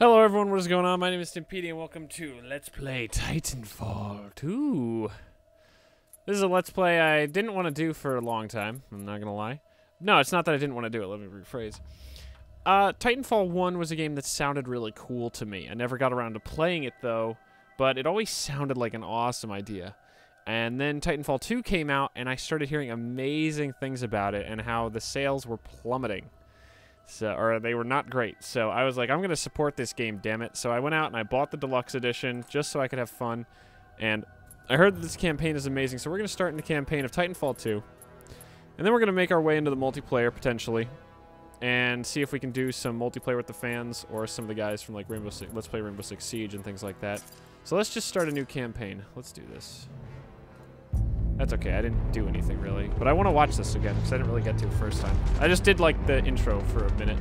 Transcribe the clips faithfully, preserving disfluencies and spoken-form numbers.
Hello everyone, what is going on? My name is Timpedia and welcome to Let's Play Titanfall two. This is a Let's Play I didn't want to do for a long time, I'm not gonna lie. No, it's not that I didn't want to do it, let me rephrase. Uh, Titanfall one was a game that sounded really cool to me. I never got around to playing it though, but it always sounded like an awesome idea. And then Titanfall two came out and I started hearing amazing things about it and how the sales were plummeting. So, or they were not great. So I was like, I'm going to support this game, damn it. So I went out and I bought the deluxe edition just so I could have fun. And I heard that this campaign is amazing. So we're going to start in the campaign of Titanfall two. And then we're going to make our way into the multiplayer potentially. And see if we can do some multiplayer with the fans or some of the guys from like Rainbow Six, Let's Play Rainbow Six Siege and things like that. So let's just start a new campaign. Let's do this. That's okay, I didn't do anything really. But I want to watch this again, because I didn't really get to the first time. I just did like the intro for a minute.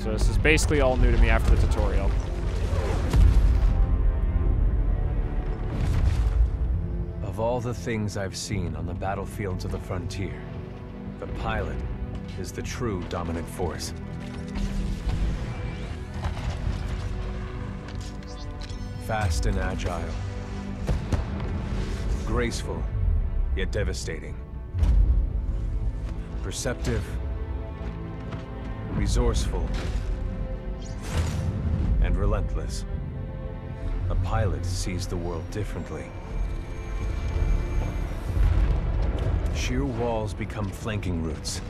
So this is basically all new to me after the tutorial. Of all the things I've seen on the battlefields of the frontier, the pilot is the true dominant force. Fast and agile. Graceful, yet devastating. Perceptive, resourceful, and relentless. A pilot sees the world differently. Sheer walls become flanking routes.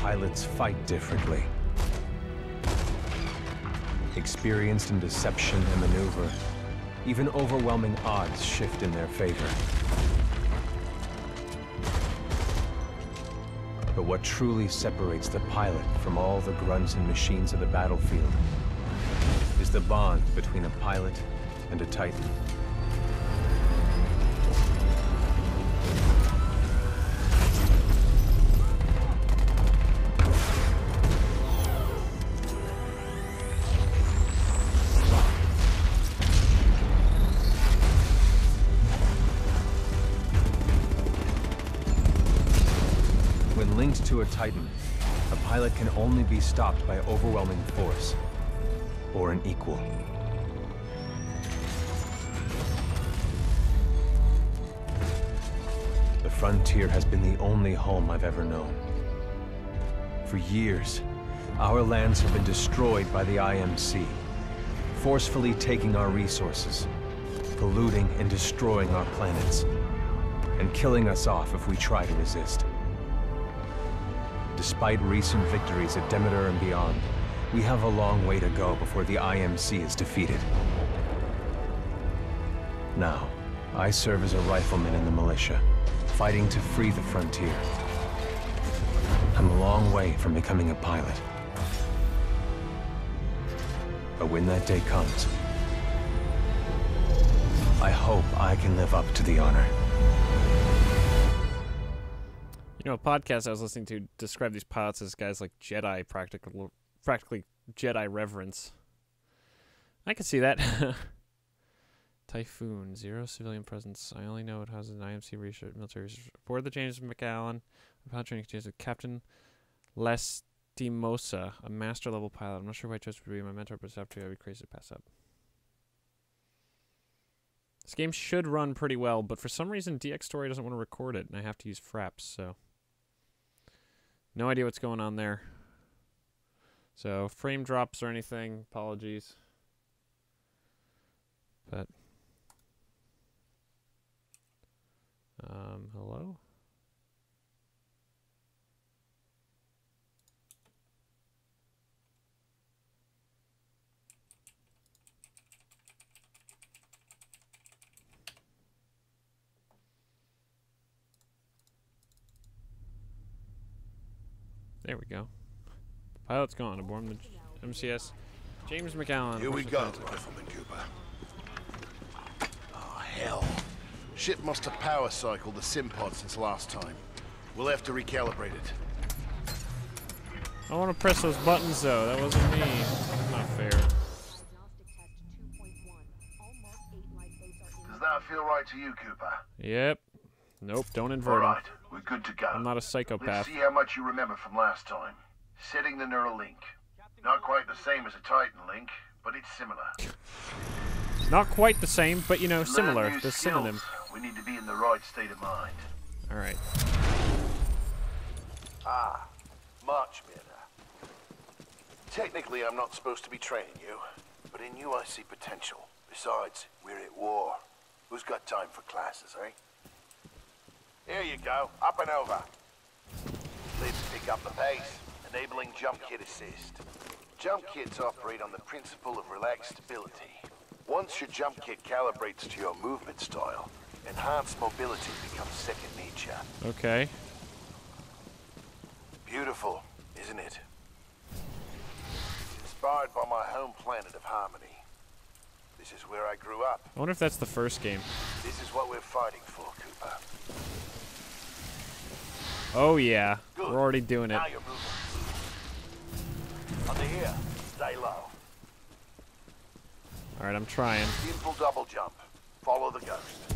Pilots fight differently. Experienced in deception and maneuver. Even overwhelming odds shift in their favor. But what truly separates the pilot from all the grunts and machines of the battlefield is the bond between a pilot and a Titan. To a Titan, a pilot can only be stopped by overwhelming force, or an equal. The frontier has been the only home I've ever known. For years, our lands have been destroyed by the I M C, forcefully taking our resources, polluting and destroying our planets, and killing us off if we try to resist. Despite recent victories at Demeter and beyond, we have a long way to go before the I M C is defeated. Now, I serve as a rifleman in the militia, fighting to free the frontier. I'm a long way from becoming a pilot. But when that day comes, I hope I can live up to the honor. You know, a podcast I was listening to described these pilots as guys like Jedi, practical, practically Jedi reverence. I can see that. Typhoon, zero civilian presence. I only know it has an I M C research, military research. Aboard the James MacAllan, I'm pountering exchange with Captain Lastimosa, a master level pilot. I'm not sure why I chose to be my mentor, but after I'd be crazy to pass up. This game should run pretty well, but for some reason DXStory doesn't want to record it, and I have to use Fraps, so. No idea what's going on there. So, frame drops or anything, apologies. But. Um, hello? There we go. The pilot's gone. Aboard the M C S James MacAllan. Here we go, Rifleman Cooper. Oh, hell. Ship must have power cycled the simpod since last time. We'll have to recalibrate it. I want to press those buttons, though. That wasn't me. That's not fair. Does that feel right to you, Cooper? Yep. Nope, don't invert him. All right, we're good to go. I'm not a psychopath. Let's see how much you remember from last time. Setting the neural link. Not quite the same as a Titan link, but it's similar. Not quite the same, but you know, learn similar. There's synonyms. We need to be in the right state of mind. All right. Ah, much better. Technically, I'm not supposed to be training you, but in you I see potential. Besides, we're at war. Who's got time for classes, eh? Here you go, up and over. Let's pick up the pace, enabling jump kit assist. Jump kits operate on the principle of relaxed stability. Once your jump kit calibrates to your movement style, enhanced mobility becomes second nature. Okay. Beautiful, isn't it? Inspired by my home planet of Harmony. This is where I grew up. I wonder if that's the first game. This is what we're fighting for, Cooper. Oh yeah, good. We're already doing it. Now you're moving. Under here, stay low. All right, I'm trying. Simple double jump. Follow the ghost.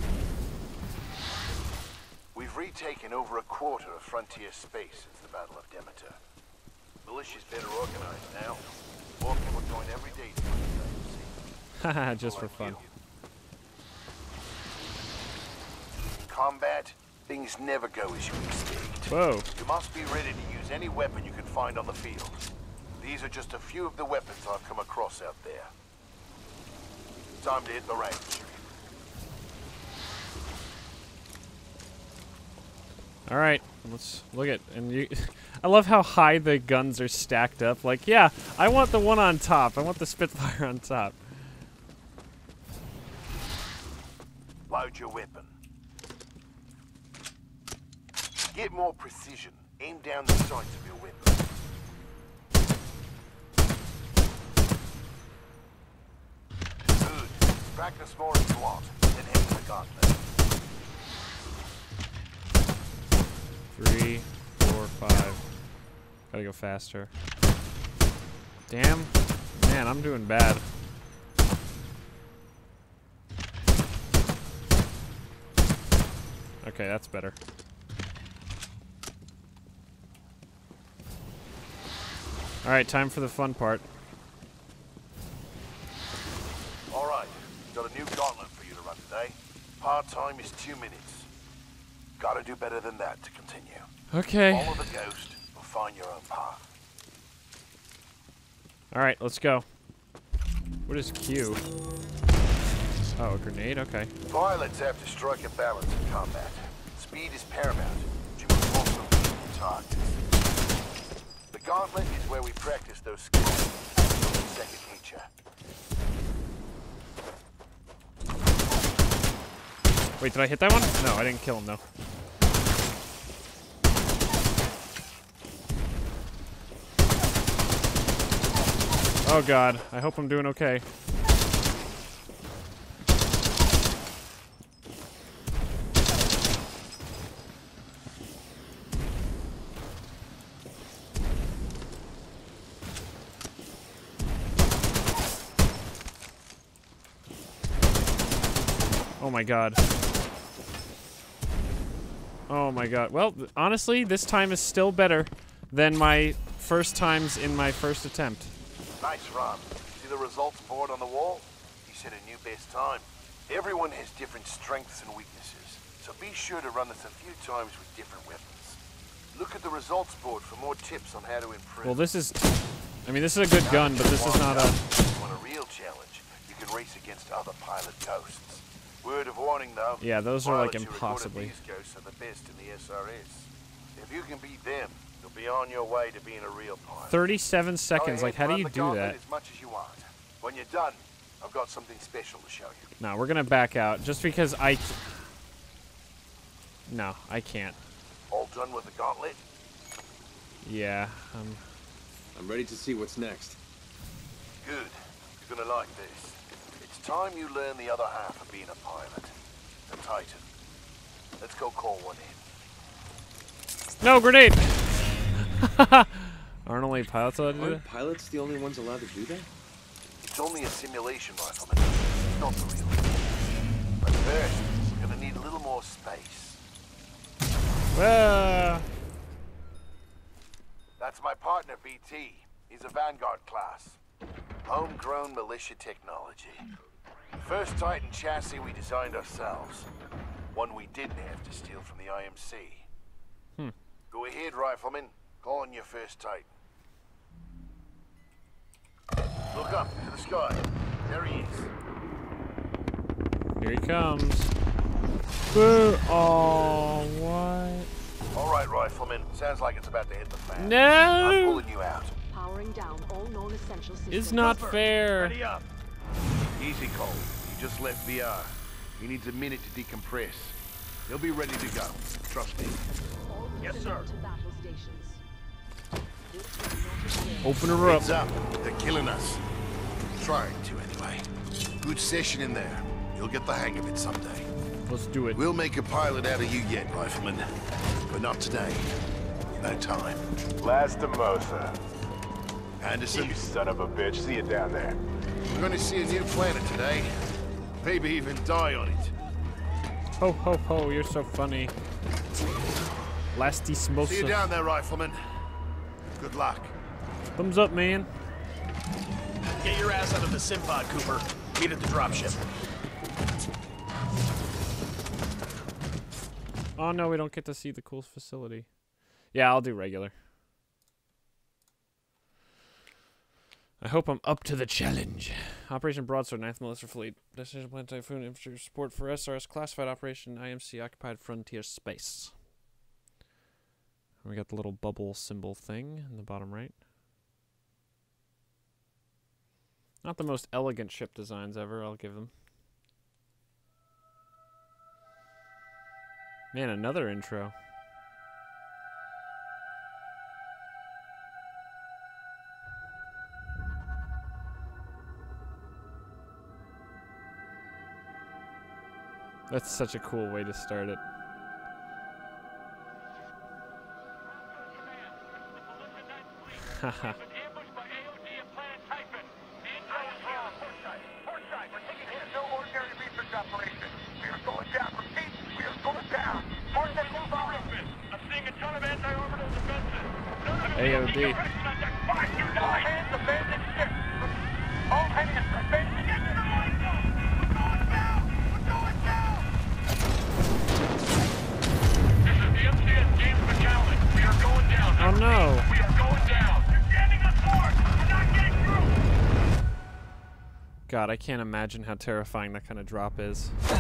We've retaken over a quarter of frontier space since the Battle of Demeter. Militia's better organized now. More people join every day to fight the Haha, just for fun. In combat, things never go as you expect. Whoa. You must be ready to use any weapon you can find on the field. These are just a few of the weapons I've come across out there. Time to hit the range. All right, let's look at and you. I love how high the guns are stacked up. Like, yeah, I want the one on top. I want the Spitfire on top. Load your weapon. Get more precision. Aim down the sights of your weapon. Practice more in SWAT, then hit the gauntlet. Three, four, five. Gotta go faster. Damn. Man, I'm doing bad. Okay, that's better. Alright, time for the fun part. Got a new gauntlet for you to run today. Part time is two minutes. Gotta do better than that to continue. Okay. Follow the ghost or find your own path. Alright, let's go. What is Q? Oh, a grenade? Okay. Pilots have to strike a balance in combat. Speed is paramount, but you must also be targets. The gauntlet is where we practice those skills. Second nature. Wait, did I hit that one? No, I didn't kill him, though. Oh, God. I hope I'm doing okay. Oh, my God. Oh my god. Well, honestly, this time is still better than my first times in my first attempt. Nice run. See the results board on the wall? You set a new best time. Everyone has different strengths and weaknesses, so be sure to run this a few times with different weapons. Look at the results board for more tips on how to improve. Well, this is... I mean, this is a good gun, but this is not a... If you want a real challenge, you can race against other pilot ghosts. Word of warning, though. Yeah, those are like impossibly. These ghosts are the best in the S R S. If you can beat them, you'll be on your way to being a real pilot. Thirty-seven seconds. Like, how do you do that? As much as you want. When you're done, I've got something special to show you. No, we're gonna back out just because I. No, I can't. All done with the gauntlet. Yeah. Um... I'm ready to see what's next. Good. You're gonna like this. Time you learn the other half of being a pilot. A Titan. Let's go call one in. No, grenade! Aren't only pilots allowed to do that? Aren't pilots the only ones allowed to do that? It's only a simulation rifleman. It's not the real one. But first, we're gonna need a little more space. Well... That's my partner, B T. He's a Vanguard class. Homegrown militia technology. First Titan chassis we designed ourselves. One we didn't have to steal from the I M C. Hmm. Go ahead, Rifleman. Call on your first Titan. Look up to the sky. There he is. Here he comes. Boo! Oh, what? All right, Rifleman. Sounds like it's about to hit the fan. No! I'm pulling you out. Powering down all known essential systems. It's not fair. Ready up. Easy, Cole. You just left V R. He needs a minute to decompress. He'll be ready to go. Trust me. Yes, sir. Open her up. up. They're killing us. Trying to, anyway. Good session in there. You'll get the hang of it someday. Let's do it. We'll make a pilot out of you yet, Rifleman. But not today. No time. Lastimosa. Anderson. You son of a bitch. See you down there. We're going to see a new planet today. Maybe even die on it. Ho, ho, ho. You're so funny. Lastimosa. See you down there, Rifleman. Good luck. Thumbs up, man. Get your ass out of the Simpod, Cooper. Meet at the dropship. Oh, no, we don't get to see the cool facility. Yeah, I'll do regular. I hope I'm up to the challenge. Operation Broadsword, ninth Melissa Fleet. Destination Planet Typhoon, infantry support for S R S, classified operation, I M C, occupied frontier space. We got the little bubble symbol thing in the bottom right. Not the most elegant ship designs ever, I'll give them. Man, another intro. That's such a cool way to start it. Haha. A O D. This is the M C S James MacAllan. We are going down. Oh no. We are going down. You're standing on board. We're not getting through. God, I can't imagine how terrifying that kind of drop is. I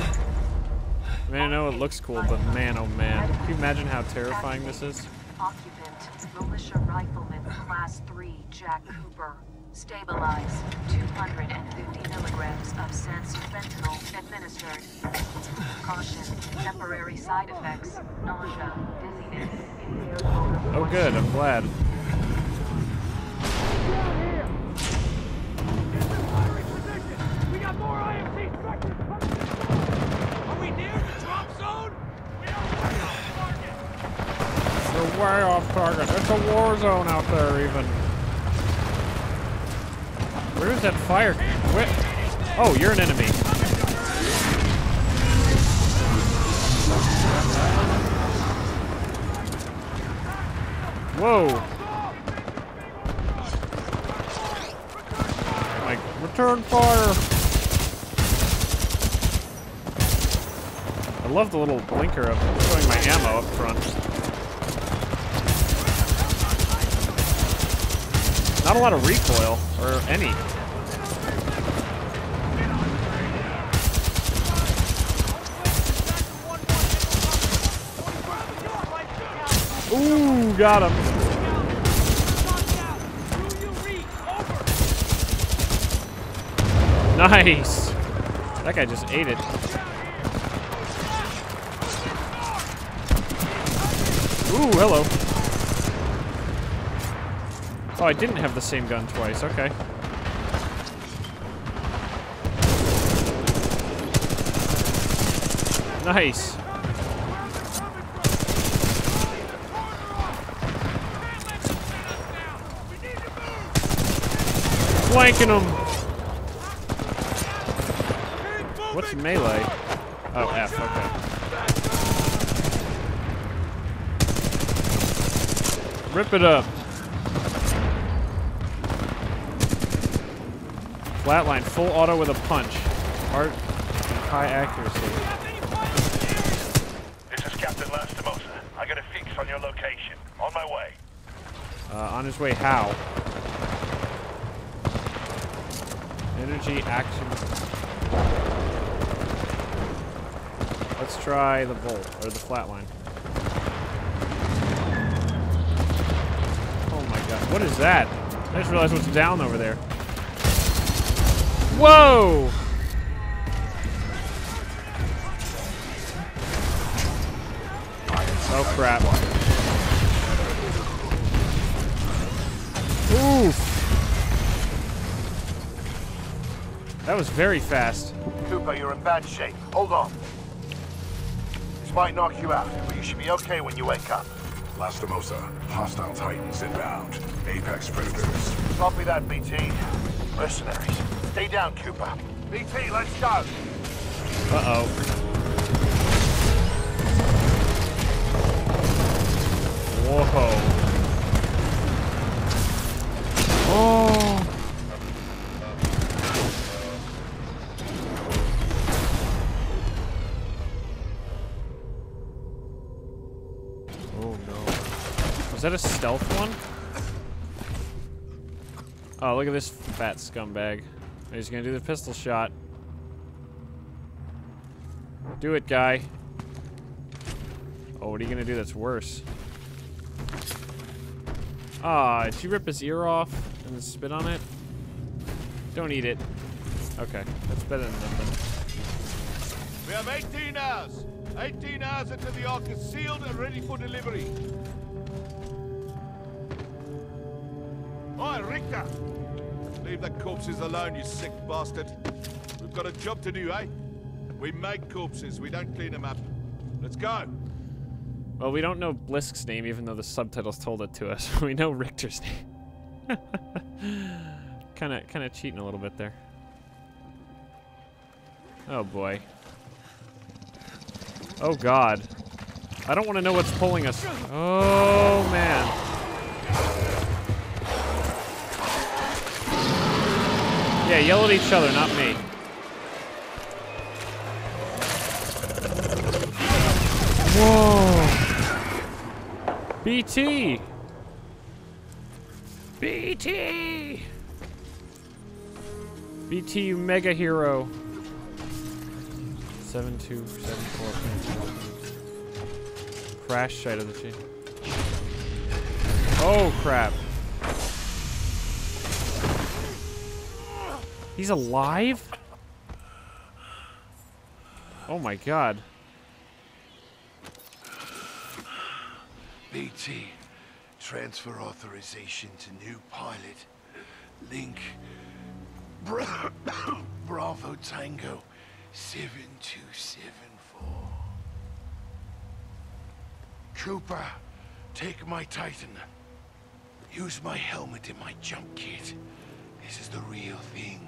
mean, I know it looks cool, but man, oh man. Can you imagine how terrifying this is? Occupant, militia rifleman, class three, Jack Cooper. Stabilize. two hundred fifty milligrams of sense fentanyl administered. Caution, temporary side effects, nausea, dizziness. Oh good, I'm glad. We got more I M C structures coming. Are we near the drop zone? We are You're way off target. It's a war zone out there, even. Where is that fire? Where? Oh, you're an enemy. Whoa. Like, return fire. I love the little blinker of showing my ammo up front. Not a lot of recoil, or any. Ooh, got him. Nice. That guy just ate it. Ooh, hello. Oh, I didn't have the same gun twice, okay. Nice. Flanking him. What's melee? Oh, F, okay. Rip it up. Flatline, full auto with a punch. Art and high accuracy. This is Captain Lastimosa. I got a fix on your location. On my way. Uh, on his way how? Energy action. Let's try the bolt, or the flatline. Oh my god, what is that? I just realized what's down over there. Whoa! Oh crap. Oof! That was very fast. Cooper, you're in bad shape. Hold on. This might knock you out, but you should be okay when you wake up. Lastimosa, hostile Titans inbound. Apex Predators. Copy that, B T. Mercenaries. Stay down, Cooper. B T, let's go! Uh-oh. Whoa. Oh. Oh no. Was that a stealth one? Oh, look at this fat scumbag. He's gonna do the pistol shot. Do it, guy. Oh, what are you gonna do that's worse? Ah, did you rip his ear off and then spit on it? Don't eat it. Okay, that's better than nothing. We have eighteen hours. eighteen hours until the Ark is sealed and ready for delivery. Oi, Richter! Leave the corpses alone, you sick bastard. We've got a job to do, eh? We make corpses, we don't clean them up. Let's go! Well, we don't know Blisk's name, even though the subtitles told it to us. We know Richter's name. Kind of, kind of cheating a little bit there. Oh boy. Oh god. I don't want to know what's pulling us. Oh man. Yeah, yell at each other, not me. Whoa. B T! B T! B T, you mega hero. seven two seven four. Crash site of the chain. Oh, crap. He's alive? Oh, my God. B T, transfer authorization to new pilot. Link, Bra Bravo Tango, seven two seven four. Cooper, take my Titan. Use my helmet and my jump kit. This is the real thing.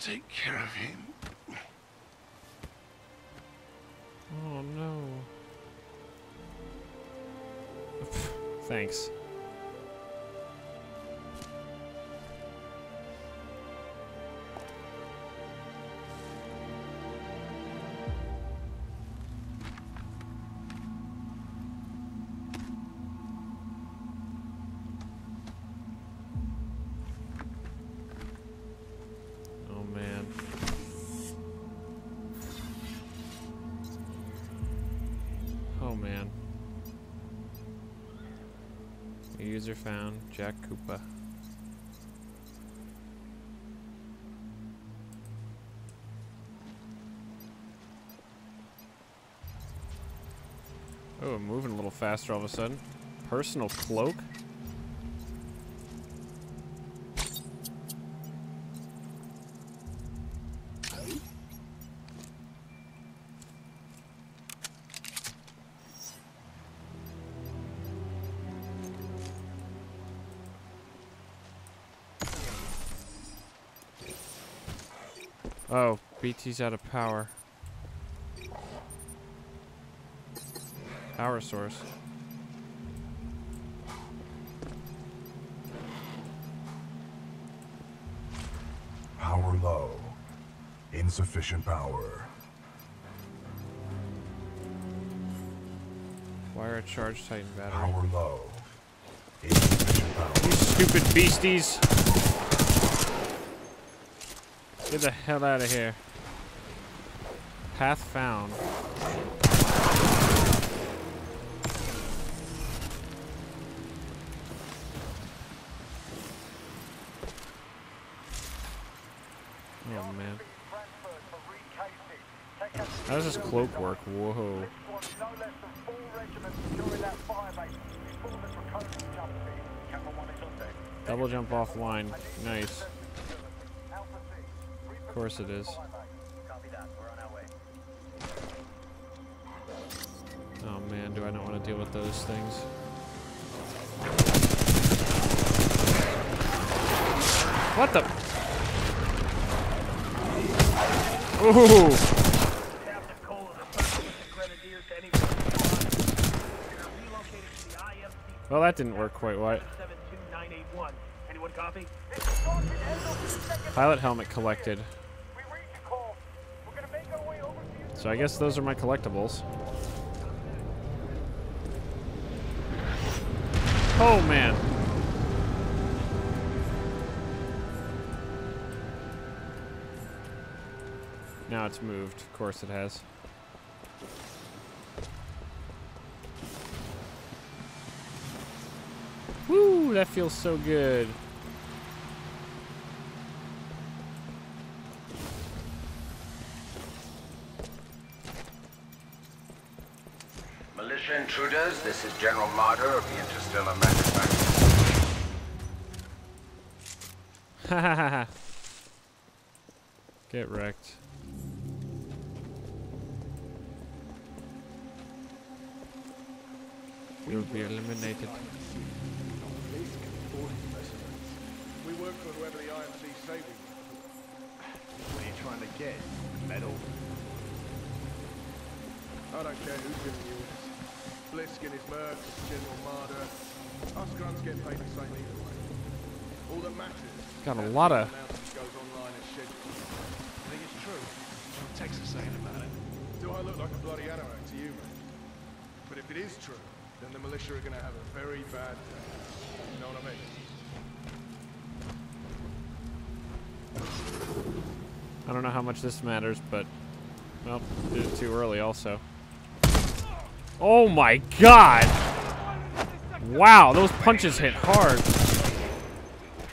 Take care of him. Oh no. Thanks. Oh, man. Oh, man. User found, Jack Cooper. Oh, I'm moving a little faster all of a sudden. Personal cloak? Oh, B T's out of power. Power source. low. Insufficient power. Wire a charge Titan battery. Power low. Insufficient power. You stupid beasties! Get the hell out of here. Path found. Yeah, man. How does this cloak work? Whoa. Double jump offline. Nice. Of course it is. Oh man, do I not want to deal with those things? What the? Ooh! Well, that didn't work quite right. Pilot helmet collected. So I guess those are my collectibles. Oh man. Now it's moved. Of course it has. Woo! That feels so good. Militia intruders, this is General Marder of the Interstellar Manufacturing. Ha ha ha ha. Get wrecked. You'll be eliminated. We work for whoever the I M C say we work. What are you trying to get? Medal? I don't care who's giving you this. Blisk and his mercs, General Marder. Us grunts get paid the same either way. All that matters. Got a lot of. Goes online as scheduled. I think it's true. What Texas saying about it? Do I look like a bloody anorak to you, mate? But if it is true, then the militia are going to have a very bad day. You know what I mean? I don't know how much this matters, but... well, did it too early also. Oh my god! Wow, those punches hit hard.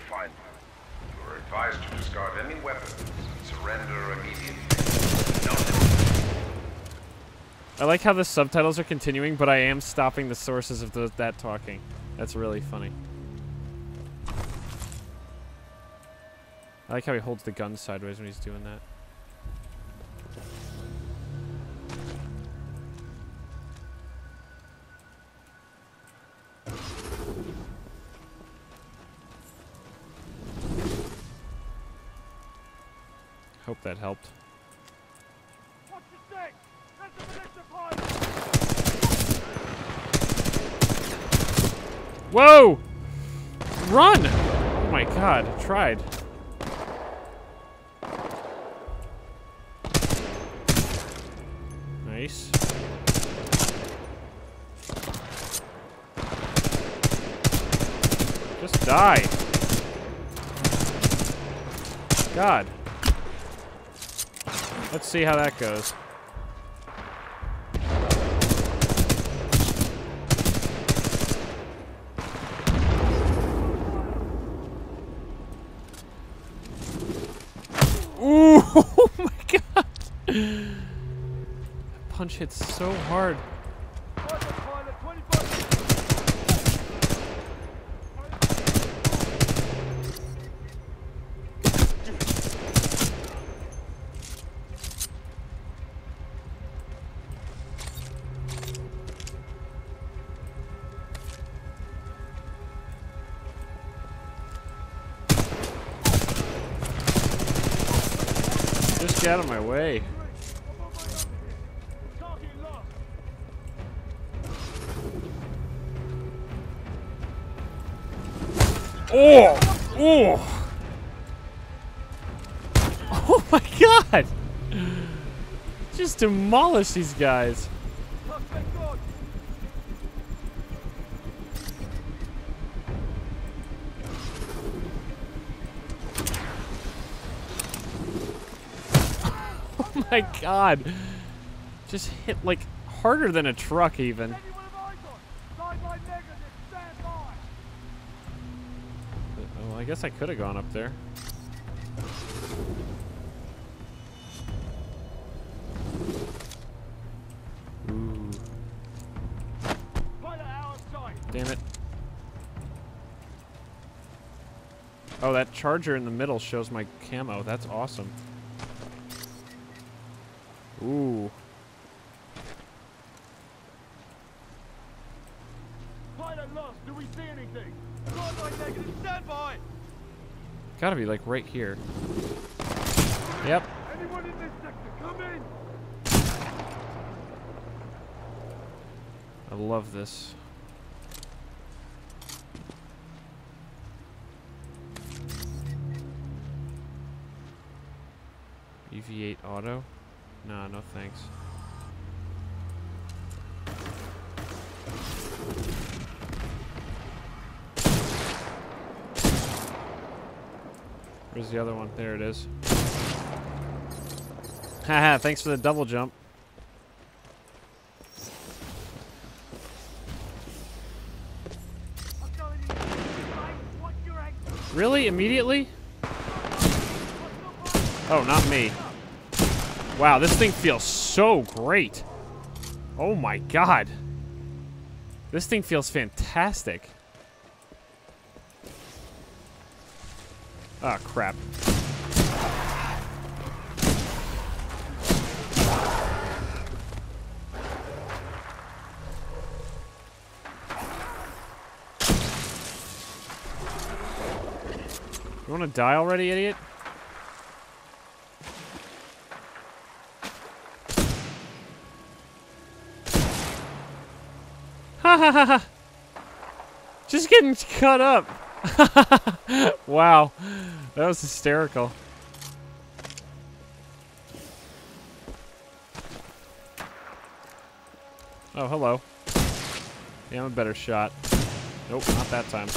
Fine. You are advised to discard any weapons and surrender immediately. No. I like how the subtitles are continuing, but I am stopping the sources of the, that talking. That's really funny. I like how he holds the gun sideways when he's doing that. Hope that helped. Whoa! Run! Oh my god, I tried. Nice. Just die. God. Let's see how that goes. Oh my god! That punch hits so hard. Get out of my way. Oh! Oh! Oh my god! Just demolish these guys. Oh my god. Just hit like harder than a truck even. Well, I guess I could have gone up there. Ooh. Damn it. Oh, that charger in the middle shows my camo. That's awesome. Ooh. Pilot lost. Do we see anything? Broadside negative. Stand by. Gotta be like right here. Yep. Anyone in this sector, come in. I love this. E V eight auto. Nah, no thanks. Where's the other one? There it is. Haha, thanks for the double jump. Really? Immediately? Oh, not me. Wow, this thing feels so great. Oh my god. This thing feels fantastic. Ah, oh, crap. You wanna die already, idiot? Just getting cut up. Wow, that was hysterical. Oh, hello. Yeah, I'm a better shot. Nope, not that time.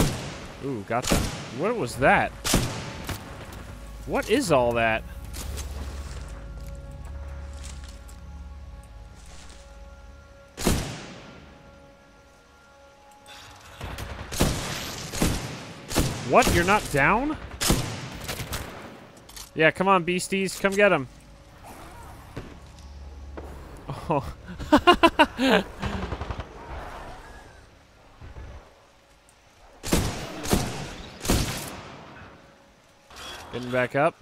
Ooh, got that. What was that? What is all that? What? You're not down? Yeah, come on, beasties. Come get him. Oh. Getting back up.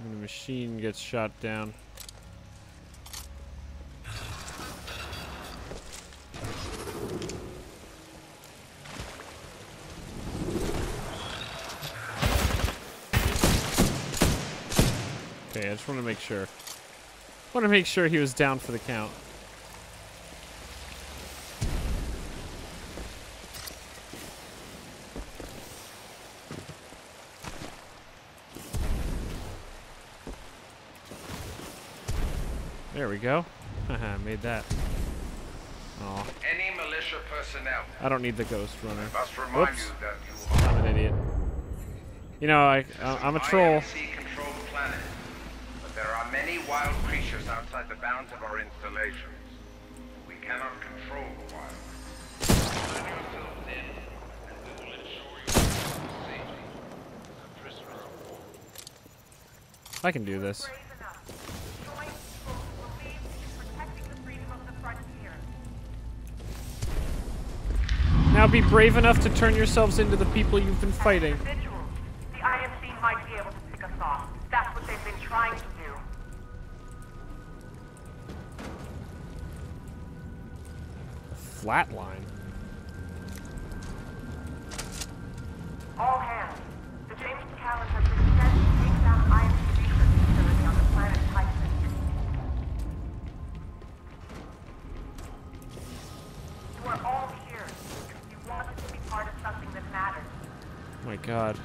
And the machine gets shot down. I just want to make sure. Want to make sure he was down for the count. There we go. Haha, made that. Aw. Any militia personnel. I don't need the ghost runner. Must remind Oops. You that you are I'm an idiot. You know, I, I I'm a troll. There are many wild creatures outside the bounds of our installations. We cannot control the wild. Turn yourselves in, and we will ensure your safety as a prisoner of war. I can do this. Now be brave enough to turn yourselves into the people you've been fighting. The I M C might be able to pick us off. That's what they've been trying to. Flatline. All hands. The James Callister has been sent to take down I M C research facility on the planet Typhoon. You are all here because you wanted to be part of something that matters. Oh my god.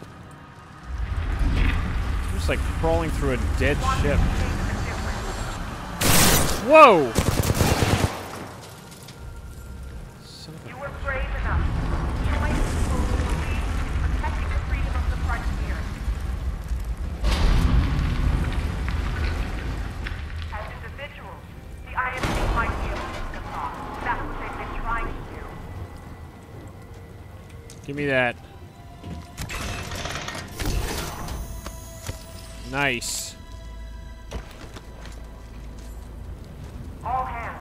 just like crawling through a dead ship. Whoa! Give me that. Nice.